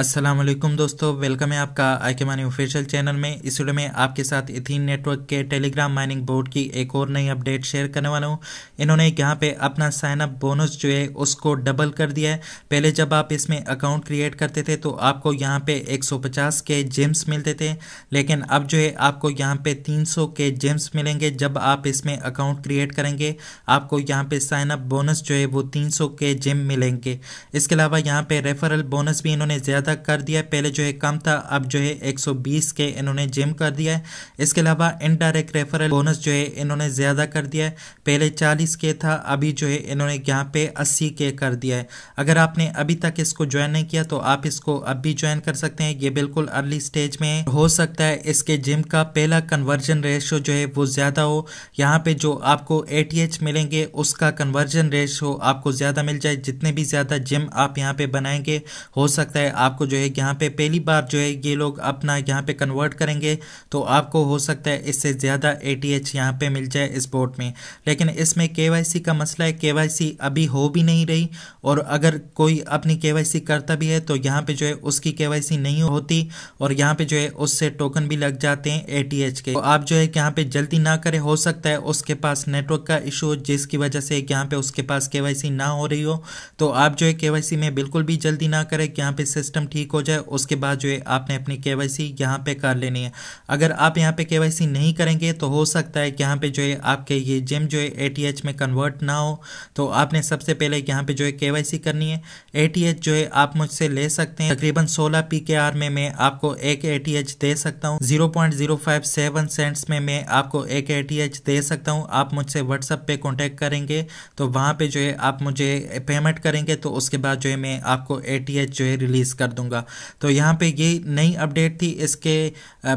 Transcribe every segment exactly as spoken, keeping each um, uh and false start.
अस्सलाम वालेकुम दोस्तों, वेलकम है आपका आईकेमानी ऑफिशियल चैनल में। इस वीडियो में आपके साथ एथीन नेटवर्क के टेलीग्राम माइनिंग बोर्ड की एक और नई अपडेट शेयर करने वाला हूँ। इन्होंने यहाँ पे अपना साइन अप बोनस जो है उसको डबल कर दिया है। पहले जब आप इसमें अकाउंट क्रिएट करते थे तो आपको यहाँ पे एक सौ पचास के जेम्स मिलते थे, लेकिन अब जो है आपको यहाँ पे तीन सौ के जेम्स मिलेंगे जब आप इसमें अकाउंट क्रिएट करेंगे। आपको यहाँ पे साइन अप बोनस जो है वो तीन सौ के जेम मिलेंगे। इसके अलावा यहाँ पे रेफरल बोनस भी इन्होंने कर दिया है। पहले जो है कम था, अब जो है एक सौ बीस के इन्होंने जेम कर दिया है। इसके अलावा इनडायरेक्ट रेफरल बोनस जो है इन्होंने ज्यादा कर दिया है। पहले चालीस के था, अभी जो है इन्होंने यहाँ पे अस्सी के कर दिया है। अगर आपने अभी तक इसको ज्वाइन नहीं किया तो आप इसको अभी ज्वाइन कर सकते हैं। ये बिल्कुल अर्ली स्टेज में हो सकता है, इसके जिम का पहला कन्वर्जन रेशो जो है वो ज्यादा हो। यहाँ पे जो आपको एटीएच मिलेंगे उसका कन्वर्जन रेशो आपको ज्यादा मिल जाए। जितने भी ज्यादा जिम आप यहाँ पे बनाएंगे, हो सकता है आपको जो है यहाँ पे पहली बार जो है ये लोग अपना यहाँ पे कन्वर्ट करेंगे तो आपको हो सकता है इससे ज़्यादा एटीएच यहाँ पे मिल जाए इस बोर्ड में। लेकिन इसमें केवाईसी का मसला है, केवाईसी अभी हो भी नहीं रही, और अगर कोई अपनी केवाईसी करता भी है तो यहाँ पे जो है उसकी केवाईसी नहीं होती और यहाँ पे जो है उससे टोकन भी लग जाते हैं एटीएच के। तो आप जो है यहाँ पे जल्दी ना करें, हो सकता है उसके पास नेटवर्क का इशू हो जिसकी वजह से यहाँ पे उसके पास केवाईसी ना हो रही हो। तो आप जो है केवाईसी में बिल्कुल भी जल्दी ना करें, यहाँ पे सिस्टम ठीक हो जाए उसके बाद जो है आपने अपनी केवाईसी यहाँ पे कर लेनी है। अगर आप यहाँ पे केवाईसी नहीं करेंगे तो हो सकता है कि यहाँ पे जो है आपके ये जेम जो है एटीएच में कन्वर्ट ना हो। तो आपने सबसे पहले यहाँ पे जो है केवाईसी करनी है। एटीएच जो है आप मुझसे ले सकते हैं, तकरीबन सोलह पीकेआर में मैं आपको एक एटीएच दे सकता हूँ, zero point zero five seven cents में मैं आपको एक एटीएच दे सकता हूँ। आप मुझसे व्हाट्सएप पे कॉन्टेक्ट करेंगे तो वहाँ पे जो है आप मुझे पेमेंट करेंगे तो उसके बाद जो है मैं आपको एटीएच जो है रिलीज कर दूंगा। तो यहाँ पे ये नई अपडेट थी इसके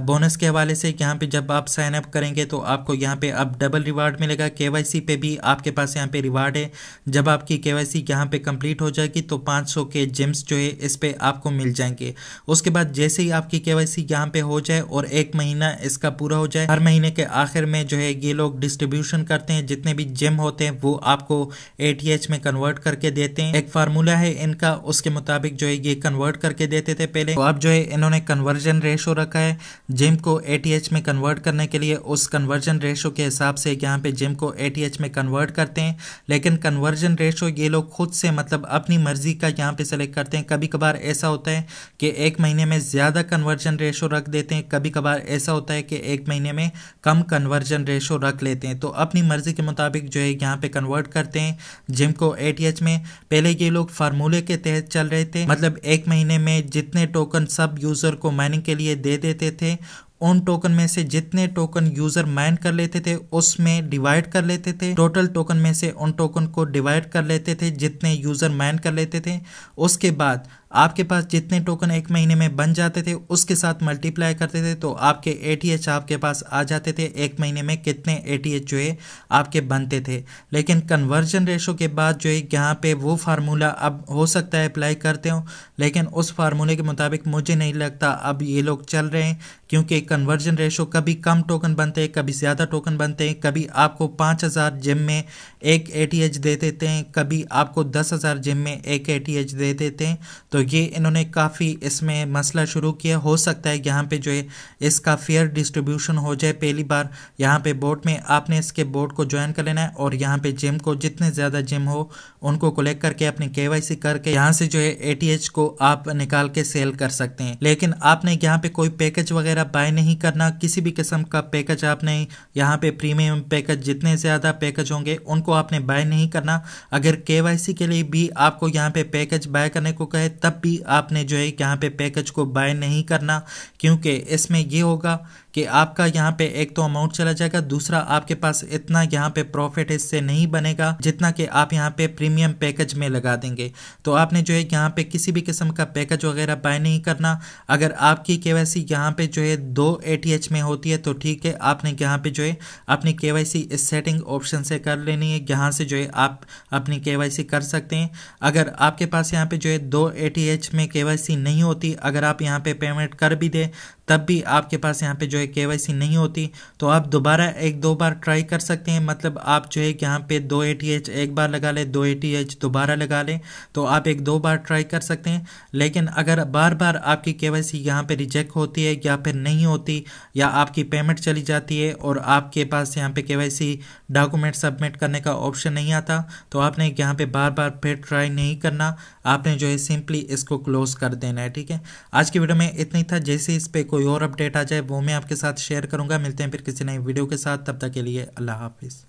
बोनस के हवाले से। यहाँ पे जब आप साइन अप करेंगे तो आपको यहाँ पे अब डबल रिवार्ड मिलेगा। केवाईसी पे भी आपके पास यहाँ पे रिवार्ड है। जब आपकी केवाईसी यहाँ पे कंप्लीट हो जाएगी तो पाँच सौ के जेम्स जो है इस पे आपको मिल जाएंगे। उसके बाद जैसे ही आपकी केवाईसी यहाँ पे हो जाए और एक महीना इसका पूरा हो जाए, हर महीने के आखिर में जो है ये लोग डिस्ट्रीब्यूशन करते हैं। जितने भी जेम होते हैं वो आपको एटीएच में कन्वर्ट करके देते हैं। एक फार्मूला है इनका, उसके मुताबिक जो है ये कन्वर्ट करके देते थे पहले। तो अब जो है इन्होंने कन्वर्जन रेशो रखा है जेम को एटीएच में कन्वर्ट करने के लिए। उस कन्वर्जन रेशो के हिसाब से यहाँ पे जेम को एटीएच में कन्वर्ट करते हैं, लेकिन कन्वर्जन रेशो ये लोग खुद से मतलब अपनी मर्जी का यहाँ पे सेलेक्ट करते हैं। कभी कभार ऐसा होता है कि एक महीने में ज़्यादा कन्वर्जन रेशो रख देते हैं, कभी कभार ऐसा होता है कि एक महीने में कम कन्वर्जन रेशो रख लेते हैं। तो अपनी मर्जी के मुताबिक जो है यहाँ पे कन्वर्ट करते हैं जेम को एटीएच में। पहले ये लोग फार्मूले के तहत चल रहे थे, मतलब एक महीने में जितने टोकन सब यूजर को माइनिंग के लिए दे देते थे, उन टोकन में से जितने टोकन यूजर माइन कर लेते थे उसमें डिवाइड कर लेते थे। टोटल टोकन में से उन टोकन को डिवाइड कर लेते थे जितने यूजर माइन कर लेते थे। उसके बाद आपके पास जितने टोकन एक महीने में बन जाते थे उसके साथ मल्टीप्लाई करते थे तो आपके एटीएच आपके पास आ जाते थे। एक महीने में कितने एटीएच जो है आपके बनते थे। लेकिन कन्वर्जन रेशो के बाद जो है यहाँ पे वो फार्मूला अब हो सकता है अप्लाई करते हो, लेकिन उस फार्मूले के मुताबिक मुझे नहीं लगता अब ये लोग चल रहे हैं, क्योंकि कन्वर्जन रेशो कभी कम टोकन बनते हैं, कभी ज़्यादा टोकन बनते हैं। कभी आपको पाँच हज़ार जेम में एक एटीएच दे देते हैं, कभी आपको दस हज़ार जेम में एक एटीएच दे देते हैं। तो ये इन्होंने काफ़ी इसमें मसला शुरू किया। हो सकता है यहाँ पे जो है इसका फेयर डिस्ट्रीब्यूशन हो जाए। पहली बार यहाँ पे बोर्ड में आपने इसके बोर्ड को ज्वाइन कर लेना है और यहाँ पे जिम को जितने ज़्यादा जिम हो उनको कलेक्ट करके अपनी केवाईसी करके यहाँ से जो है एटीएच को आप निकाल के सेल कर सकते हैं। लेकिन आपने यहाँ पे कोई पैकेज वगैरह बाय नहीं करना, किसी भी किस्म का पैकेज आपने यहाँ पे प्रीमियम पैकेज जितने ज़्यादा पैकेज होंगे उनको आपने बाय नहीं करना। अगर केवाईसी के लिए भी आपको यहाँ पे पैकेज बाय करने को कहे तब भी आपने जो है यहाँ पे पैकेज को बाय नहीं करना, क्योंकि इसमें ये होगा कि आपका यहाँ पे एक तो अमाउंट चला जाएगा, दूसरा आपके पास इतना यहाँ पे प्रॉफिट इससे नहीं बनेगा जितना कि आप यहाँ पे प्रीमियम पैकेज में लगा देंगे। तो आपने जो है यहाँ पे किसी भी किस्म का पैकेज वगैरह बाय नहीं करना। अगर आपकी केवाईसी यहाँ पे जो है दो एटीएच में होती है तो ठीक है, आपने यहाँ पे जो है अपनी केवाईसी इस सेटिंग ऑप्शन से कर लेनी है। यहाँ से जो है आप अपनी केवाईसी कर सकते हैं। अगर आपके पास यहाँ पे जो है दो एटीएच में केवाईसी नहीं होती, अगर आप यहाँ पे पेमेंट कर भी दें तब भी आपके पास यहाँ पे जो है केवाईसी नहीं होती, तो आप दोबारा एक दो बार ट्राई कर सकते हैं। मतलब आप जो है कि यहाँ पे दो एटीएच एक बार लगा लें, दो एटीएच दोबारा लगा लें, तो आप एक दो बार ट्राई कर सकते हैं। लेकिन अगर बार बार आपकी केवाईसी यहाँ पे रिजेक्ट होती है या फिर नहीं होती, या आपकी पेमेंट चली जाती है और आपके पास यहाँ पे केवाईसी डॉक्यूमेंट सबमिट करने का ऑप्शन नहीं आता, तो आपने यहाँ पे बार बार फिर ट्राई नहीं करना, आपने जो है सिंपली इसको क्लोज कर देना है। ठीक है, आज की वीडियो में इतना ही था। जैसे इस पे कोई और अपडेट आ जाए वो मैं आपके साथ शेयर करूंगा। मिलते हैं फिर किसी नई वीडियो के साथ, तब तक के लिए अल्लाह हाफिज़।